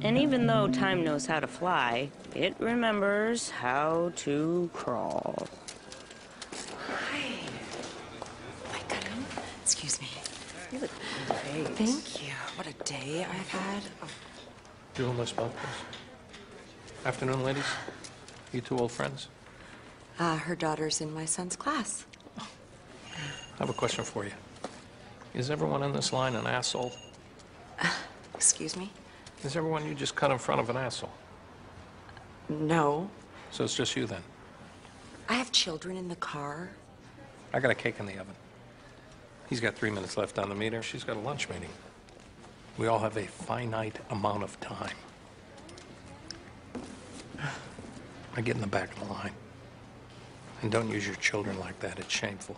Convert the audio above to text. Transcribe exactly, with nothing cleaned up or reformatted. And even though time knows how to fly, it remembers how to crawl. Hi. My goodness. Excuse me. You look great. Thank you. What a day I've had. Oh. Do you want my spot, please? Afternoon, ladies. You two old friends? Uh, her daughter's in my son's class. Oh. I have a question for you. Is everyone in this line an asshole? Uh, excuse me? Is everyone you just cut in front of an asshole? No. So it's just you, then? I have children in the car. I got a cake in the oven. He's got three minutes left on the meter. She's got a lunch meeting. We all have a finite amount of time. I get in the back of the line. And don't use your children like that. It's shameful.